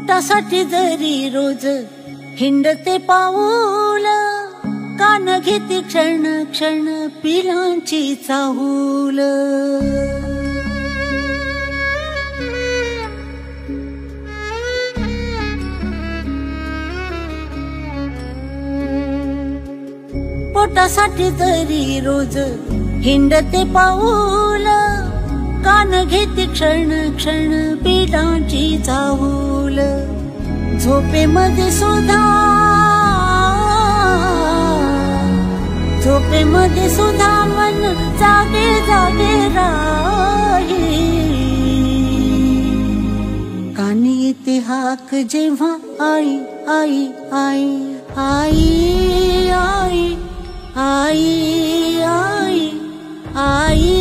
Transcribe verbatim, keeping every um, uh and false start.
पोटासाठी जरी रोज हिंडते पाऊल, कान घेते क्षण क्षण पिलांची चाहूल. पोटासाठी जरी रोज हिंडते पाऊल, कान घेते क्षण क्षण पिलांची चाहूल. झोपे मध्ये सुद्धा झोपे मध्ये सुद्धा मन जागे जागे राही. कानी येते हाक जेव्हा आई आई आई आई आई आई आई आई.